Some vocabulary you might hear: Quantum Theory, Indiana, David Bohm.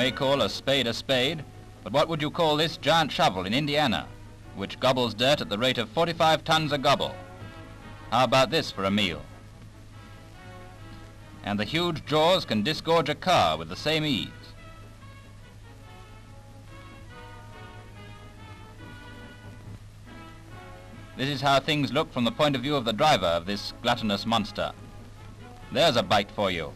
may call a spade, but what would you call this giant shovel in Indiana, which gobbles dirt at the rate of 45 tons a gobble? How about this for a meal? And the huge jaws can disgorge a car with the same ease. This is how things look from the point of view of the driver of this gluttonous monster. There's a bite for you.